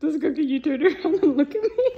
This girl, can you turn around and look at me?